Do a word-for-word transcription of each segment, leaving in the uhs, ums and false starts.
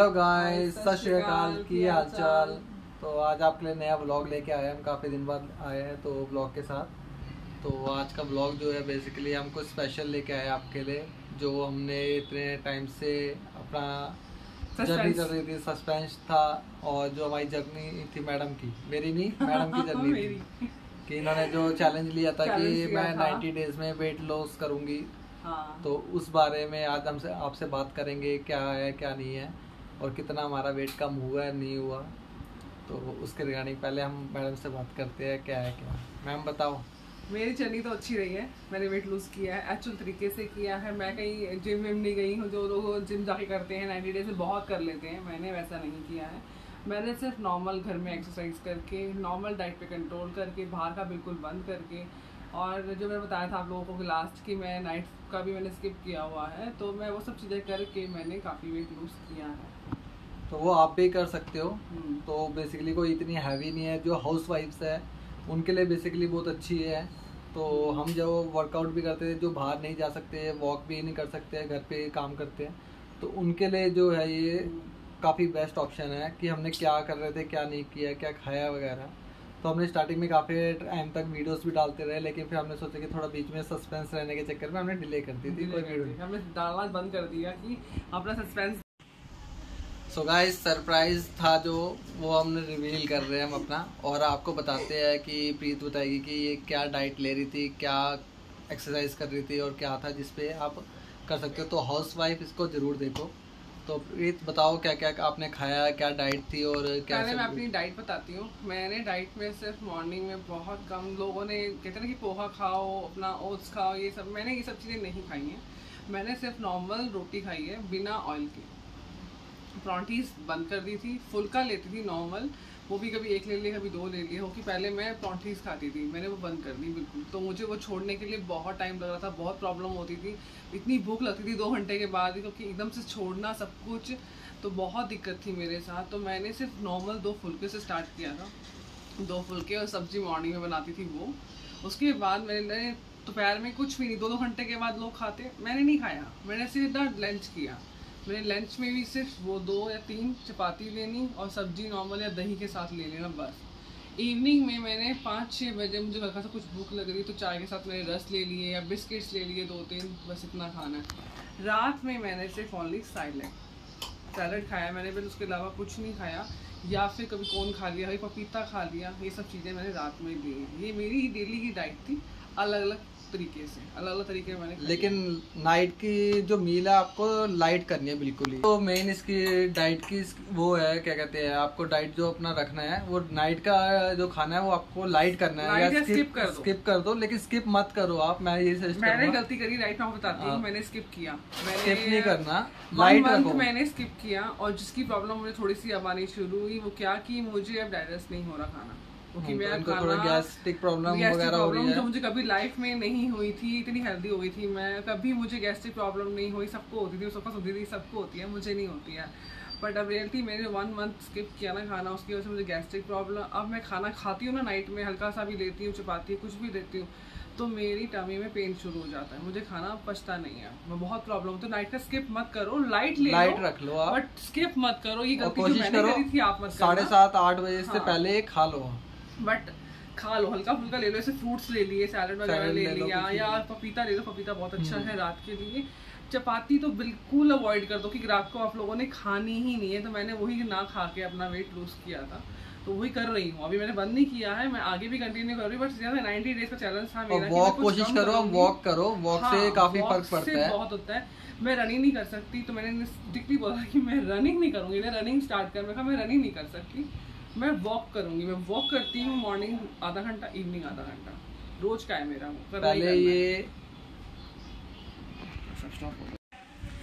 Hello guys, सत श्री अकाल, की हालचाल। तो आज आपके लिए नया ब्लॉग लेके आए हम, काफ़ी दिन बाद आए हैं तो ब्लॉग के साथ। तो आज का ब्लॉग जो है बेसिकली हम कुछ स्पेशल लेके आए आपके लिए, जो हमने इतने टाइम से अपना जर्नी चल रही थी, सस्पेंस था, और जो हमारी जर्नी थी मैडम की, मेरी नहीं मैडम की जर्नी थी कि इन्होंने जो चैलेंज लिया था कि मैं नाइन्टी डेज में वेट लॉस करूँगी। तो उस बारे में आज हमसे आपसे बात करेंगे, क्या है क्या नहीं है और कितना हमारा वेट कम हुआ है नहीं हुआ। तो उसके रिगार्डिंग पहले हम मैडम से बात करते हैं क्या है क्या। मैम बताओ। मेरी जर्नी तो अच्छी रही है, मैंने वेट लूज़ किया है एक्चुअल तरीके से किया है। मैं कहीं जिम विम नहीं गई हूँ, जो लोग जिम जाके करते हैं नाइन्टी डेज से बहुत कर लेते हैं, मैंने वैसा नहीं किया है। मैंने सिर्फ नॉर्मल घर में एक्सरसाइज करके, नॉर्मल डाइट पे कंट्रोल करके, बाहर का बिल्कुल बंद करके, और जो मैंने बताया था आप लोगों को कि लास्ट की मैं नाइट का भी मैंने स्किप किया हुआ है, तो मैं वो सब चीज़ें करके मैंने काफ़ी वेट लूज़ किया है। तो वो आप भी कर सकते हो। तो बेसिकली कोई इतनी हैवी नहीं है, जो हाउस वाइफ्स है उनके लिए बेसिकली बहुत अच्छी है। तो हम जो वर्कआउट भी करते हैं, जो बाहर नहीं जा सकते, वॉक भी नहीं कर सकते, घर पे काम करते हैं, तो उनके लिए जो है ये काफ़ी बेस्ट ऑप्शन है कि हमने क्या कर रहे थे, क्या नहीं किया, क्या खाया वगैरह। तो हमने स्टार्टिंग में काफ़ी टाइम तक वीडियोस भी डालते रहे, लेकिन फिर हमने सोचा कि थोड़ा बीच में सस्पेंस रहने के चक्कर में हमने डिले कर दी थी कोई वीडियो, हमने डालना बंद कर दिया कि अपना सस्पेंस। सो गाइस, सरप्राइज था जो, वो हमने रिवील कर रहे हैं हम अपना, और आपको बताते हैं कि प्रीत बताएगी कि ये क्या डाइट ले रही थी, क्या एक्सरसाइज कर रही थी और क्या था जिसपे आप कर सकते हो। तो हाउस वाइफ इसको ज़रूर देखो। तो प्रीत बताओ क्या क्या आपने खाया, क्या डाइट थी और क्या। पहले मैं अपनी डाइट बताती हूँ। मैंने डाइट में सिर्फ मॉर्निंग में बहुत कम, लोगों ने कहते हैं ना कि पोहा खाओ, अपना ओट्स खाओ, ये सब मैंने ये सब चीज़ें नहीं खाई हैं। मैंने सिर्फ नॉर्मल रोटी खाई है बिना ऑयल के। प्रॉन्टीज बंद कर दी थी, फुल्का लेती थी नॉर्मल, वो भी कभी एक ले लिया कभी दो ले लिया, हो कि पहले मैं प्रॉन्टीज खाती थी, मैंने वो बंद कर दी बिल्कुल। तो मुझे वो छोड़ने के लिए बहुत टाइम लग रहा था, बहुत प्रॉब्लम होती थी, इतनी भूख लगती थी दो घंटे के बाद ही, क्योंकि एकदम से छोड़ना सब कुछ तो बहुत दिक्कत थी मेरे साथ। तो मैंने सिर्फ नॉर्मल दो फुल्के से स्टार्ट किया था, दो फुल्के और सब्जी मॉर्निंग में बनाती थी वो। उसके बाद मैंने दोपहर में कुछ भी नहीं, दो दो घंटे के बाद लोग खाते, मैंने नहीं खाया, मैंने सीधा लंच किया। मैंने लंच में भी सिर्फ वो दो या तीन चपाती लेनी और सब्जी नॉर्मल या दही के साथ ले लेना बस। इवनिंग में मैंने पाँच छः बजे मुझे हल्का सा कुछ भूख लग रही, तो चाय के साथ मैंने रस ले लिए या बिस्किट्स ले लिए दो तीन, बस इतना खाना। रात में मैंने सिर्फ ओनली सैलड सैलड खाया मैंने, फिर उसके अलावा कुछ नहीं खाया, या फिर कभी कौन खा लिया, कभी पपीता खा लिया, ये सब चीज़ें मैंने रात में ली हैं। ये मेरी डेली की डाइट थी, अलग अलग तरीके से अलग अलग तरीके मैंने। लेकिन नाइट की जो मील है आपको लाइट करनी है बिल्कुल ही। तो मेन इसकी डाइट की वो है, क्या कहते हैं, आपको डाइट जो अपना रखना है वो नाइट का जो खाना है वो आपको लाइट करना है, या स्किप कर दो, स्किप कर दो, लेकिन स्किप मत करो आप। मैं ये सजेस्ट करूंगा, मैंने गलती करी नाइट में, आपको बताती हूं, मैंने स्किप किया, मैंने स्किप नहीं करना, लाइट रखो। मैंने स्किप किया और जिसकी प्रॉब्लम मुझे थोड़ी सी अब आनी शुरू हुई, वो क्या कि मुझे अब डाइजेस्ट नहीं हो रहा खाना, क्योंकि मेरा खाना गैस्ट्रिक प्रॉब्लम वगैरह हो रही है, जो मुझे कभी लाइफ में नहीं हुई थी। इतनी हेल्दी हो गई थी मैं, कभी मुझे गैस्ट्रिक प्रॉब्लम नहीं हुई, सबको होती थी, सबको होती थी, सबको होती है, मुझे नहीं होती है। बट अब रियलिटी मैंने वन मंथ स्किप किया ना खाना, उसकी वजह से मुझे गैस्ट्रिक प्रॉब्लम। अब मैं खाना खाती हूँ ना नाइट में, हल्का सा भी लेती हूँ, चपाती कुछ भी लेती हूँ, तो मेरी टमी में पेन शुरू हो जाता है, मुझे खाना पचता नहीं है, मैं बहुत प्रॉब्लम। तो नाइट का स्किप मत करो, लाइट ले लाइट रख लो आप, बट स्किप मत करो। ये गलती जो मैंने करी थी आप मत करना। साढ़े सात आठ बजे से पहले खा लो, बट खा लो, हल्का फुल्का ले लो, ऐसे फ्रूट्स ले लिए, सैलड वगैरह ले लिया, या पपीता ले लो, पपीता बहुत अच्छा है रात के लिए। चपाती तो बिल्कुल अवॉइड कर दो, क्योंकि रात को आप लोगों ने खानी ही नहीं है। तो मैंने वही ना खा के अपना वेट लूज किया था, तो वही कर रही हूँ अभी, मैंने बंद नहीं किया है, मैं आगे भी कंटिन्यू कर रही हूँ। बट जैसे नाइन्टी डेज का चैलेंज था मेरा, वॉक कोशिश करो, वॉक करो, वॉक से काफी फर्क पड़ता है, बहुत होता है। मैं रनिंग नहीं कर सकती, तो मैंने स्ट्रिक्टली बोला कि मैं रनिंग नहीं करूँगी, मैं रनिंग स्टार्ट कर, मैं कहा मैं रनिंग नहीं कर सकती, मैं वॉक करूँगी। मैं वॉक करती हूँ मॉर्निंग आधा घंटा, इवनिंग आधा घंटा, रोज का है मेरा। पहले ये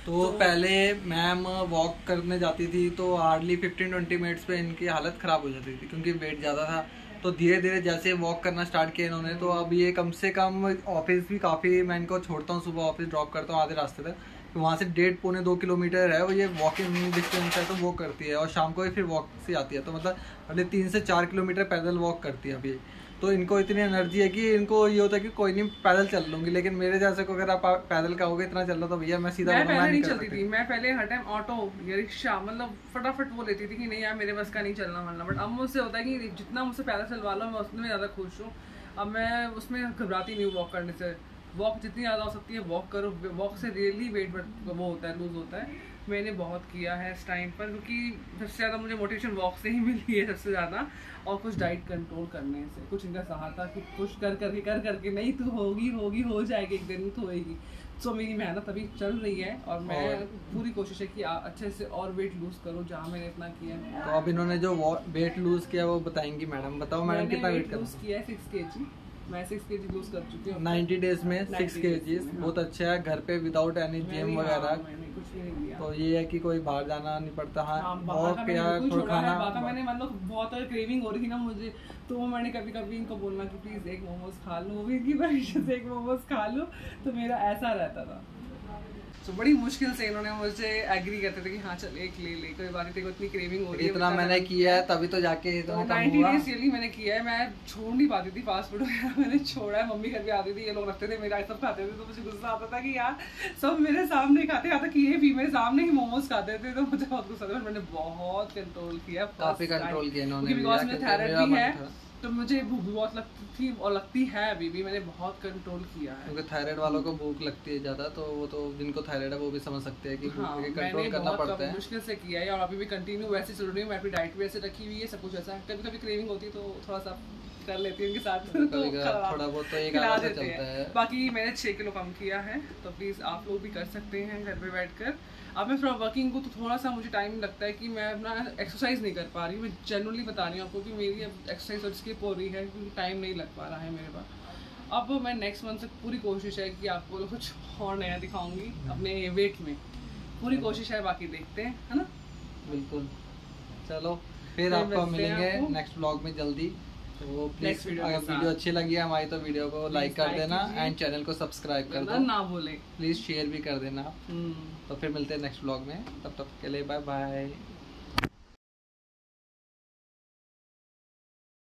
तो पहले मैम वॉक करने जाती थी तो हार्डली फिफ्टीन ट्वेंटी मिनट्स पे इनकी हालत ख़राब हो जाती थी, क्योंकि वेट ज़्यादा था। तो धीरे धीरे जैसे वॉक करना स्टार्ट किया इन्होंने, तो अब ये कम से कम ऑफिस भी काफ़ी, मैं इनको छोड़ता हूँ सुबह, ऑफिस ड्रॉप करता हूँ आधे रास्ते तक, तो वहाँ से डेढ़ पौने दो किलोमीटर है वो, ये वॉकिंग डिस्टेंस है, तो वो करती है। और शाम को ही फिर वॉक से आती है, तो मतलब अगले तीन से चार किलोमीटर पैदल वॉक करती है अभी। तो इनको इतनी एनर्जी है कि इनको ये होता है कि कोई नहीं पैदल चल लूंगी, लेकिन मेरे जैसे को अगर आप पैदल का होगे इतना चल लो तो भैया मैं सीधा मैं पहले नहीं चलती थी। मैं पहले हर टाइम ऑटो या रिक्शा मतलब फटाफट वो लेती थी कि नहीं यार मेरे बस का नहीं चलना वरना। बट अब मुझसे होता है कि जितना मुझसे पैदल चलवा लो मैं उसमें ज़्यादा खुश हूँ। अब मैं उसमें घबराती नहीं हूँ वॉक करने से। वॉक जितनी ज़्यादा हो सकती है वॉक करो, वॉक से रियली वेट वो होता है लूज होता है। मैंने बहुत किया है इस टाइम पर क्योंकि सबसे ज़्यादा मुझे मोटिवेशन वॉक से ही मिली है सबसे ज़्यादा, और कुछ डाइट कंट्रोल करने से कुछ इनका सहारा कि कुछ कर करके कर करके कर नहीं तो होगी होगी हो जाएगी एक दिन तो होगी। सो मेरी मेहनत अभी चल रही है और मैं पूरी कोशिश है कि अच्छे से और वेट लूज़ करूँ जहाँ मैंने इतना किया है। तो अब इन्होंने जो वेट लूज़ किया वो बताएंगी मैडम। बताओ मैडम कितना वेट लूज़ किया है? सिक्स के जी मैं सिक्स के जी लूज कर चुकी हूँ नाइन्टी डेज में। सिक्स के जी बहुत अच्छा है घर पे विदाउट एनी जिम वगैरह। तो ये है कि कोई बाहर जाना नहीं पड़ता। हाँ, हाँ बाहर का मैंने कुछ खाना बाहर का मैंने मतलब बहुत क्रेविंग हो रही थी ना मुझे, तो मैंने कभी कभी इनको बोलना कि प्लीज़ एक मोमोज खा लो, वो भी इनकी बारिश से एक मोमोज खा लो, तो मेरा ऐसा रहता था। तो बड़ी मुश्किल से इन्होंने मुझे एग्री करते थे कि हाँ चल एक ले ले, कोई बात नहीं, देखो इतनी क्रेविंग हो रही है, इतना मैंने किया है तभी तो जाके इतना नाइन्टी डेज रियली मैंने किया है। मैं छोड़ नहीं पाती थी फास्ट फूड वगैरह, मैंने छोड़ा है। मम्मी घर पे आती थी, ये लोग रखते थे मेरा, सब खाते थे, तो मुझे गुस्सा आता था कि यार सब मेरे सामने खाते खाते कि ये भी मेरे सामने ही मोमोज खाते थे, तो मुझे बहुत गुस्सा था। मैंने बहुत कंट्रोल किया, काफ़ी कंट्रोल किया इन्होंने बिकॉज मेरी थेरेपी है, तो मुझे भूख बहुत लगती थी और लगती है अभी भी। मैंने बहुत कंट्रोल किया है क्योंकि थायराइड वालों को भूख लगती है ज़्यादा, तो वो तो जिनको थायराइड है वो भी समझ सकते हैं कि हाँ, कंट्रोल करना पड़ता है। मुश्किल से किया है और अभी भी कंटिन्यू वैसे चल रही हूँ। मैं अपनी डाइट भी ऐसे रखी हुई है, सब कुछ ऐसा है। कभी कभी क्रेविंग होती है तो थोड़ा सा कर लेती हूँ उनके साथ, तो थोड़ा बहुत तो एक खिला देते हैं। बाकी मैंने छः किलो कम किया है, तो प्लीज़ आप लोग भी कर सकते हैं घर पर बैठ कर। अब मैं थोड़ा वर्किंग को तो थोड़ा सा मुझे टाइम लगता है कि मैं अपना एक्सरसाइज नहीं कर पा रही हूँ। मैं जनरली बता रही हूँ आपको कि मेरी अब एक्सरसाइज स्किप हो रही है क्योंकि टाइम नहीं लग पा रहा है मेरे पास। अब मैं नेक्स्ट मंथ से पूरी कोशिश है कि आपको कुछ और नया दिखाऊंगी अपने वेट में, पूरी कोशिश है। बाकी देखते हैं, है ना? बिल्कुल। चलो फिर आपको मिलेंगे नेक्स्ट ब्लॉग में जल्दी। तो प्लीज़ अगर वीडियो अच्छी लगी है हमारी तो वीडियो को लाइक कर देना एंड चैनल को सब्सक्राइब कर देना ना भूलें। प्लीज़ शेयर भी कर देना। तो फिर मिलते हैं नेक्स्ट व्लॉग में, तब तक के लिए बाय बाय।